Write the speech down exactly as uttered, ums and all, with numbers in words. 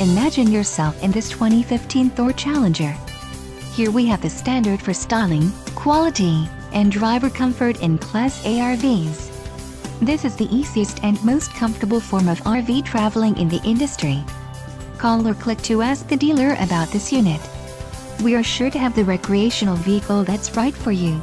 Imagine yourself in this twenty fifteen Thor Challenger. Here we have the standard for styling, quality, and driver comfort in Class A R Vs. This is the easiest and most comfortable form of R V traveling in the industry. Call or click to ask the dealer about this unit. We are sure to have the recreational vehicle that's right for you.